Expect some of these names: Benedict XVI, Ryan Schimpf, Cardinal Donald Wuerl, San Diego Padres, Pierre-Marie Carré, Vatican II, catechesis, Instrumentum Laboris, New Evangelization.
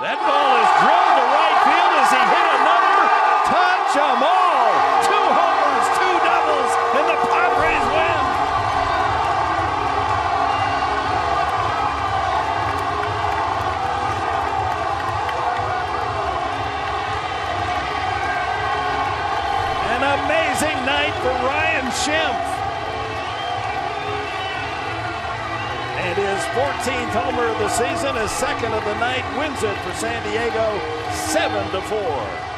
That ball is drilled to right field as he hit another. Touch 'em all. 2 homers, 2 doubles, and the Padres win. An amazing night for Ryan Schimpf. And his 14th homer of the season, his second of the night, wins it for San Diego 7-4.